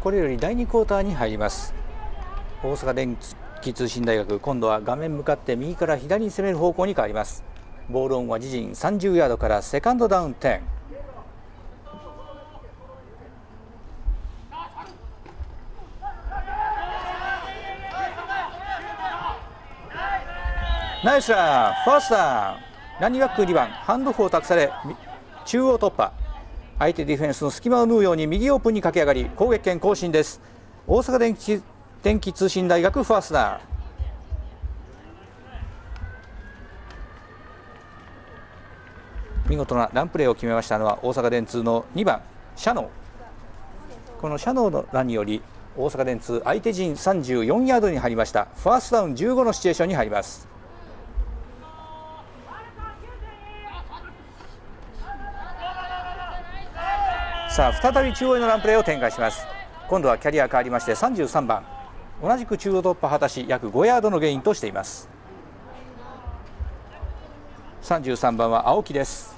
これより第2クォーターに入ります。大阪電気通信大学、今度は画面向かって右から左に攻める方向に変わります。ボールオンは自陣30ヤードからセカンドダウン10。ナイスラン、ファーストダウン。ランニングバック2番ハンドオフを託され中央突破、相手ディフェンスの隙間を縫うように右オープンに駆け上がり攻撃権更新です。大阪電気通信大学ファーストダウン。見事なランプレーを決めましたのは大阪電通の2番シャノー。このシャノーのランにより大阪電通相手陣34ヤードに入りました。ファーストダウン15のシチュエーションに入ります。さあ再び中央へのランプレーを展開します。今度はキャリア変わりまして33番、同じく中央突破果たし約5ヤードのゲインとしています。33番は青木です。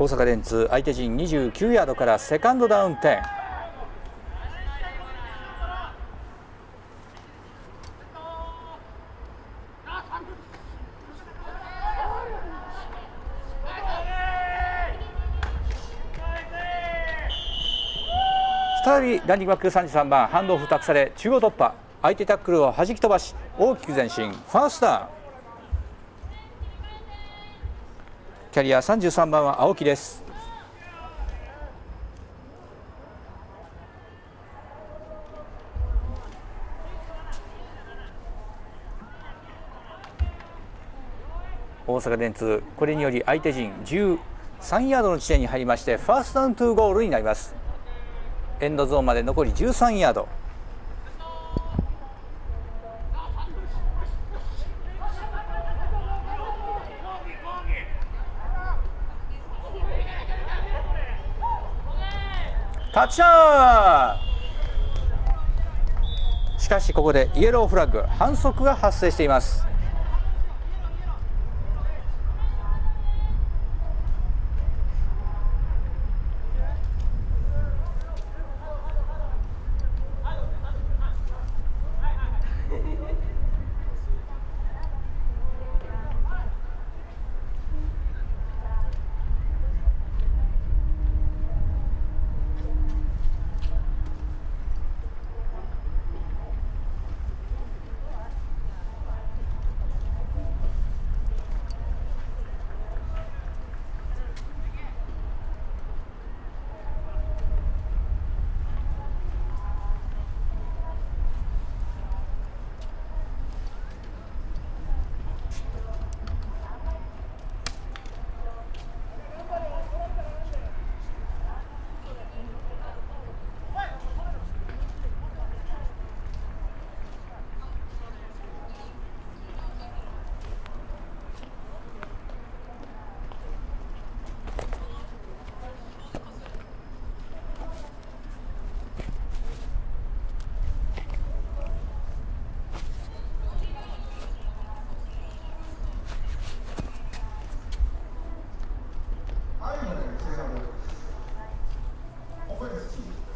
大阪電通相手陣29ヤードからセカンドダウン10。再びランニングバック33番ハンドオフ託され中央突破、相手タックルを弾き飛ばし大きく前進、ファーストダウン。キャリア33番は青木です。大阪電通これにより相手陣13ヤードの地点に入りましてファーストダウン2ゴールになります。エンドゾーンまで残り13ヤード。タッチダウン。しかしここでイエローフラッグ、反則が発生しています。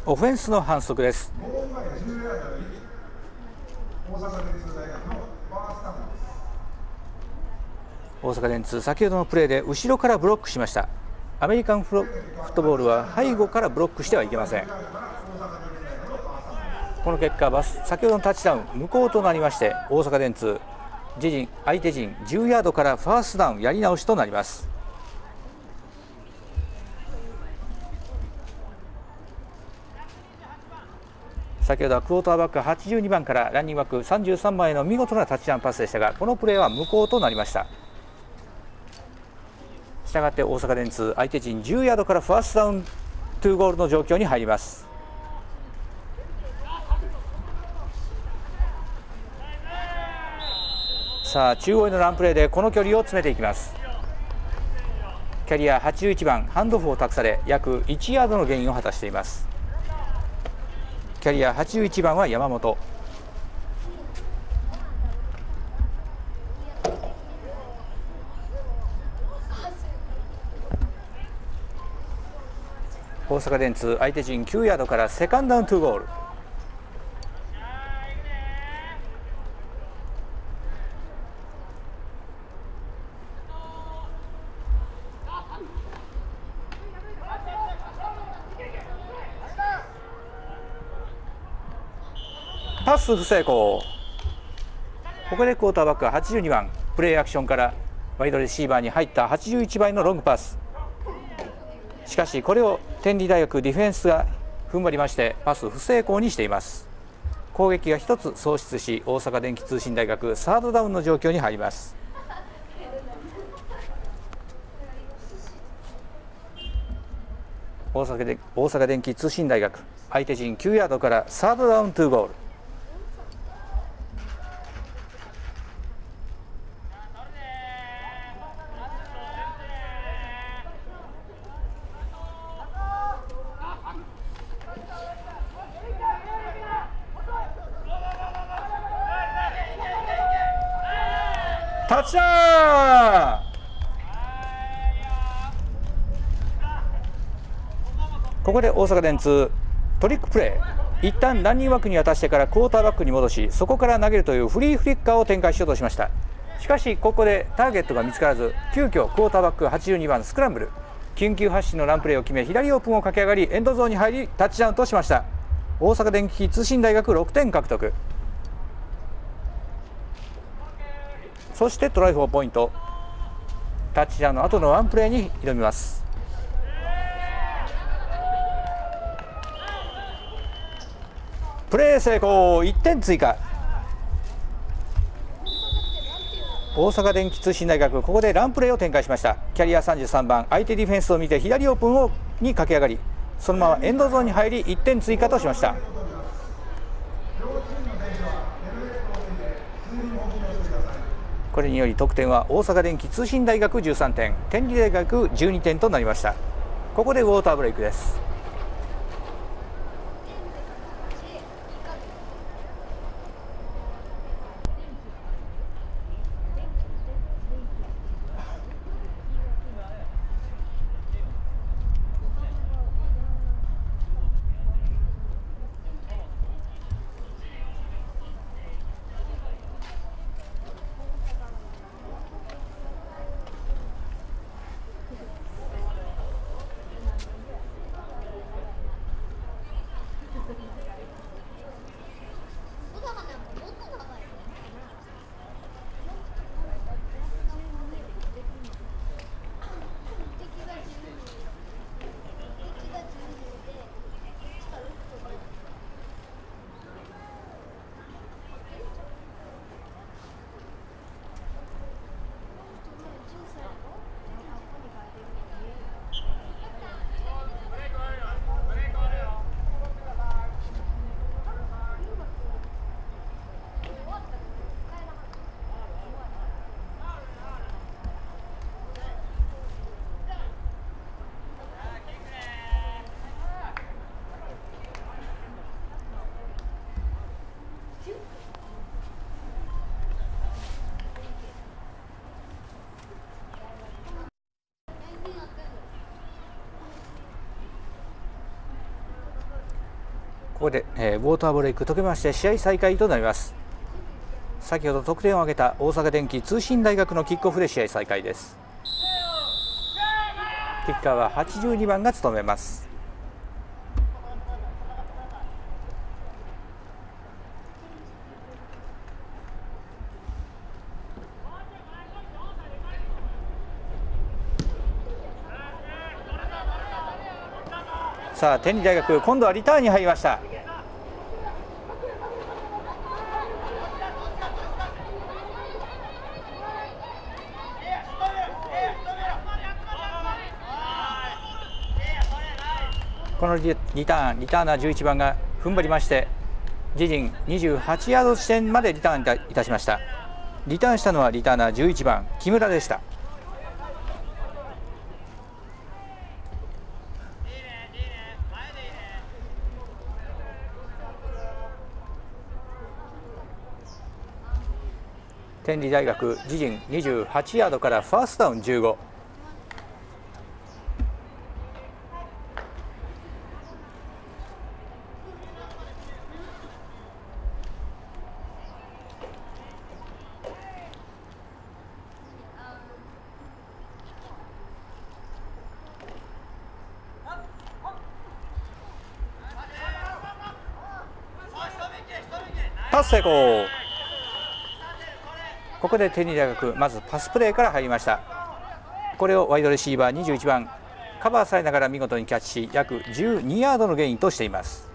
オフェンスの反則です。大阪電通先ほどのプレーで後ろからブロックしました。アメリカンフットボールは背後からブロックしてはいけません。この結果先ほどのタッチダウン無効となりまして、大阪電通相手陣10ヤードからファーストダウンやり直しとなります。先ほどはクォーターバック82番からランニングバック33番への見事なタッチダウンパスでしたが、このプレーは無効となりました。したがって大阪電通相手陣10ヤードからファーストダウン2ゴールの状況に入ります。さあ中央へのランプレーでこの距離を詰めていきます。キャリア81番ハンドオフを託され約1ヤードのゲインを果たしています。キャリア81番は山本。大阪電通、相手陣9ヤードからセカンドダウン2ゴール。パス不成功。ここでクォーターバックは82番プレーアクションからワイドレシーバーに入った81倍のロングパス。しかしこれを天理大学ディフェンスが踏ん張りましてパス不成功にしています。攻撃が1つ喪失し、大阪電気通信大学サードダウンの状況に入ります。大阪電気通信大学、相手陣9ヤードからサードダウン2ゴール。タッチダウン。ここで大阪電通トリックプレー、一旦ランニング枠に渡してからクォーターバックに戻し、そこから投げるというフリーフリッカーを展開しようとしました。しかしここでターゲットが見つからず、急遽クォーターバック82番スクランブル、緊急発進のランプレーを決め、左オープンを駆け上がりエンドゾーンに入りタッチダウンとしました。大阪電気通信大学6点獲得。そしてトライフォーポイント、タッチダウンの後のワンプレーに挑みます。プレー成功、1点追加。大阪電気通信大学、ここでランプレーを展開しました。キャリア33番、相手ディフェンスを見て左オープンに駆け上がり、そのままエンドゾーンに入り1点追加としました。これにより得点は大阪電気通信大学13点、天理大学12点となりました。ここでウォーターブレイクです。ここで、ウォーターブレイク解けまして試合再開となります。先ほど得点を挙げた大阪電気通信大学のキックオフで試合再開です。キッカーは82番が務めます。さあ天理大学、今度はリターンに入りました。このリターナー11番が踏ん張りまして、自陣28ヤード地点までリターンいたしました。リターンしたのはリターナー11番木村でした。天理大学、自陣28ヤードからファーストダウン15。パス成功。ここでテニダ学、まずパスプレーから入りました。これをワイドレシーバー21番カバーされながら見事にキャッチし、約12ヤードのゲインとしています。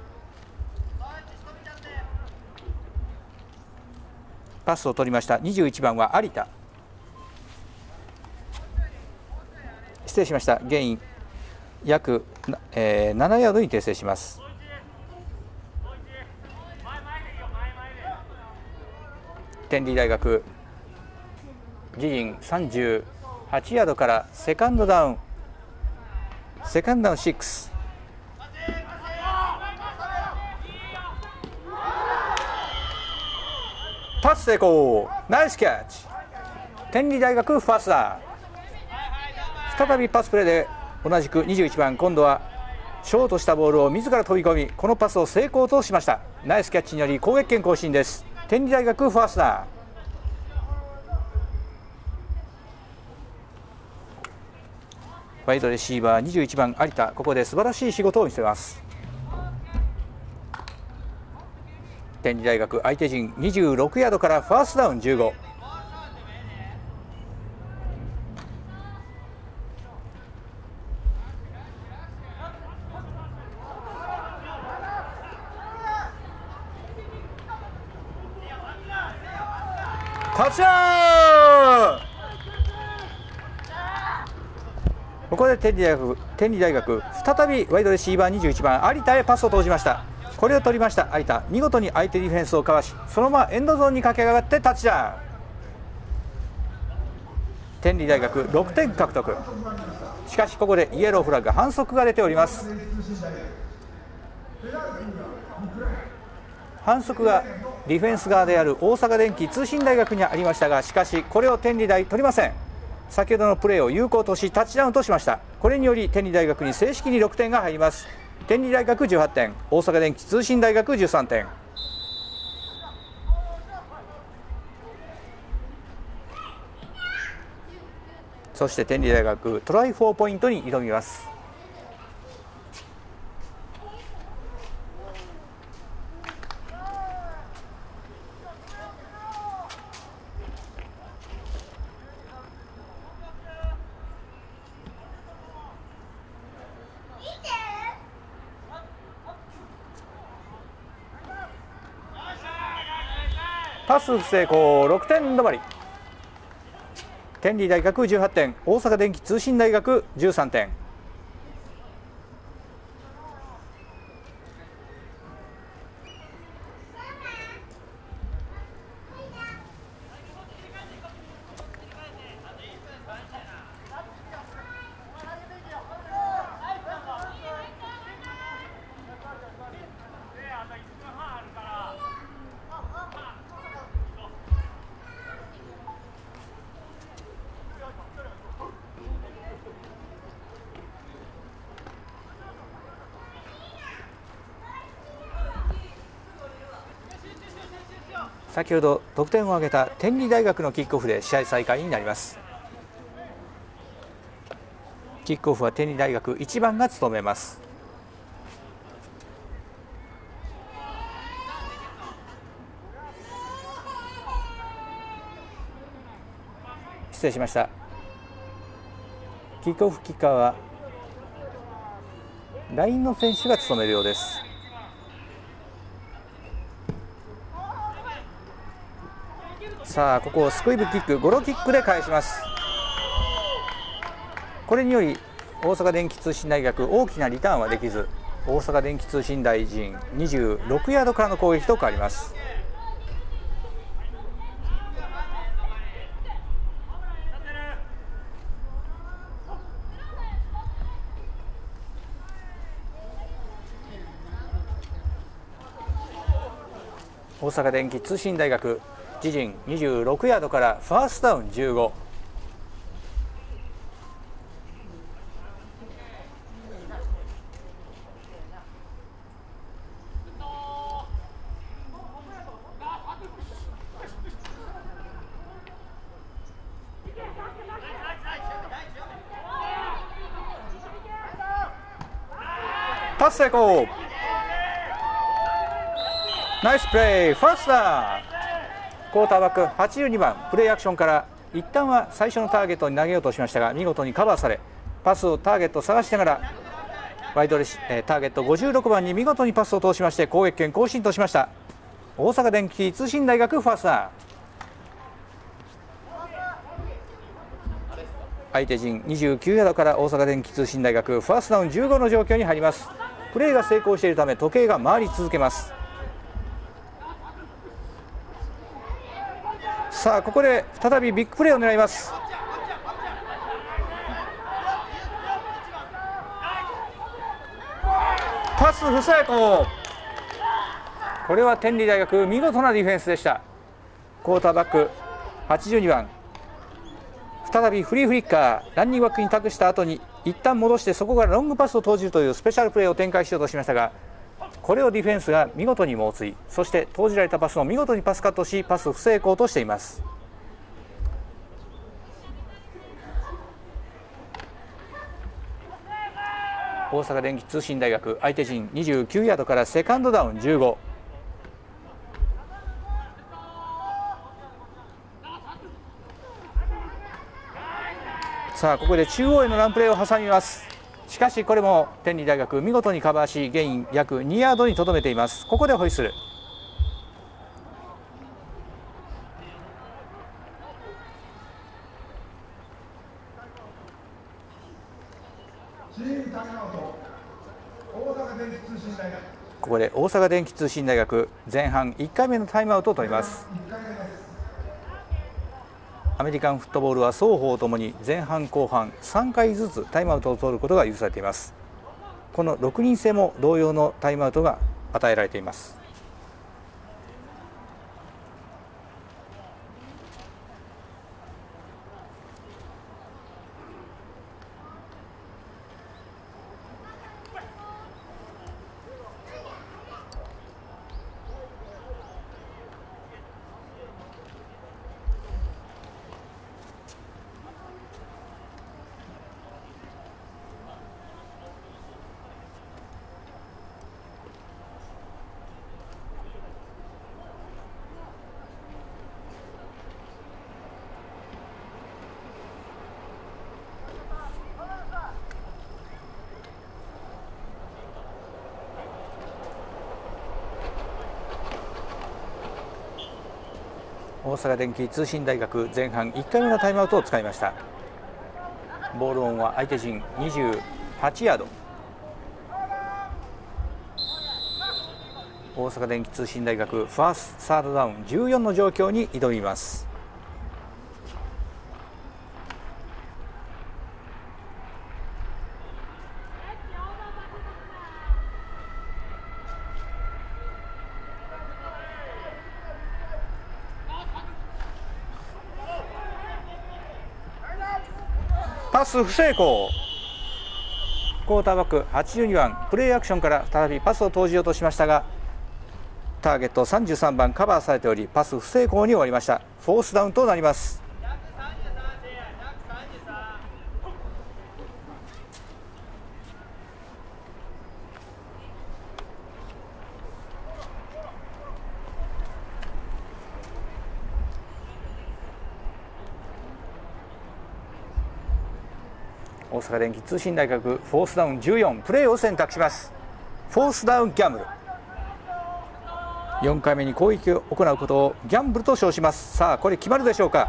パスを取りました21番は有田、失礼しました、ゲイン約7ヤードに訂正します。天理大学、自陣38ヤードからセカンドダウン、セカンドダウン6。パス成功、ナイスキャッチ。天理大学ファーストダウン。再びパスプレーで同じく21番、今度はショートしたボールを自ら飛び込み、このパスを成功としました。ナイスキャッチにより攻撃権更新です。天理大学ファーストダウン。ワイドレシーバー21番有田、ここで素晴らしい仕事を見せます。天理大学相手陣26ヤードからファーストダウン15。タッチダウン。ここで天理大学再びワイドレシーバー21番有田へパスを投じました。これを取りました有田、見事に相手ディフェンスをかわし、そのままエンドゾーンに駆け上がってタッチダウン。天理大学6点獲得。しかしここでイエローフラッグ、反則が出ております。反則がディフェンス側である大阪電気通信大学にありましたが、しかしこれを天理大取りません。先ほどのプレーを有効としタッチダウンとしました。これにより天理大学に正式に6点が入ります。天理大学18点、大阪電気通信大学13点。そして天理大学トライ4ポイントに挑みます。パス成功、6点止まり。天理大学18点、大阪電気通信大学13点。先ほど得点を挙げた天理大学のキックオフで試合再開になります。キックオフは天理大学1番が務めます。失礼しました。キックオフキッカーはラインの選手が務めるようです。さあここをスクイブキック、ゴロキックで返します。これにより大阪電気通信大学、大きなリターンはできず、大阪電気通信大陣26ヤードからの攻撃と変わります。大阪電気通信大学、自陣26ヤードからファーストダウン15。パス成功。ナイスプレー、ファースター。クォーターバック82番プレーアクションから一旦は最初のターゲットに投げようとしましたが見事にカバーされ、パスをターゲット探しながらワイドレシターゲット56番に見事にパスを通しまして攻撃権更新としました。大阪電気通信大学ファースター。相手陣29ヤードから大阪電気通信大学ファーストダウン15の状況に入ります。プレーが成功しているため時計が回り続けます。さあここで再びビッグプレーを狙います。パス不成功。これは天理大学見事なディフェンスでした。クォーターバック82番再びフリーフリッカーランニングバックに託した後に一旦戻してそこからロングパスを投じるというスペシャルプレーを展開しようとしましたが、これをディフェンスが見事に猛追、そして投じられたパスを見事にパスカットしパス不成功としています。大阪電気通信大学相手陣29ヤードからセカンドダウン15。さあここで中央へのランプレーを挟みます。しかしこれも天理大学見事にカバーしゲイン約2ヤードにとどめています。ここでホイッスル。ここで大阪電気通信大学前半1回目のタイムアウトを取ります。アメリカンフットボールは双方ともに前半後半3回ずつタイムアウトを取ることが許されています。この6人制も同様のタイムアウトが与えられています。大阪電気通信大学前半1回目のタイムアウトを使いました。ボールオンは相手陣28ヤード。大阪電気通信大学ファーストサードダウン14の状況に挑みます。パス不成功。クォーターバック82番プレーアクションから再びパスを投じようとしましたがターゲット33番カバーされておりパス不成功に終わりました。フォースダウンとなります。大阪電気通信大学フォースダウン14プレーを選択します。フォースダウンギャンブル、4回目に攻撃を行うことをギャンブルと称します。さあこれ決まるでしょうか。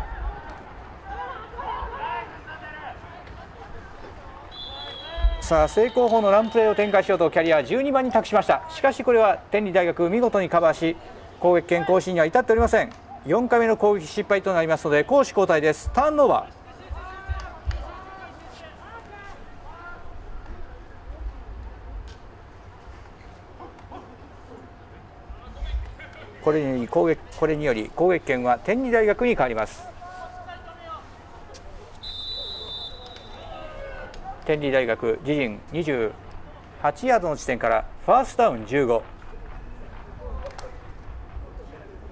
さあ正攻法のランプレーを展開しようとキャリア12番に託しました。しかしこれは天理大学見事にカバーし攻撃権更新には至っておりません。4回目の攻撃失敗となりますので攻守交代です。ターンオーバー。これにより攻撃権は天理大学に変わります。天理大学自陣28ヤードの地点からファーストダウン15。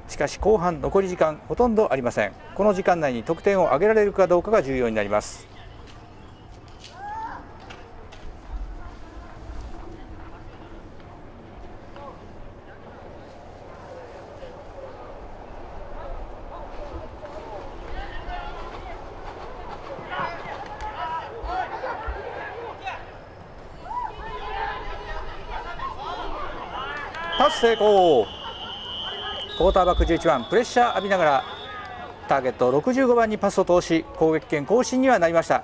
しかし後半残り時間ほとんどありません。この時間内に得点を挙げられるかどうかが重要になります。パス成功。クォーターバック11番プレッシャー浴びながらターゲット65番にパスを通し攻撃権更新にはなりました。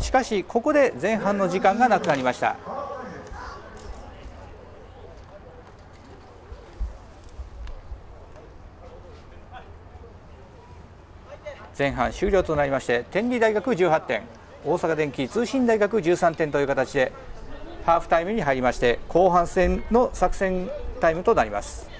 しかしここで前半の時間がなくなりました。前半終了となりまして、天理大学18点大阪電気通信大学13点という形でハーフタイムに入りまして、後半戦の作戦タイムとなります。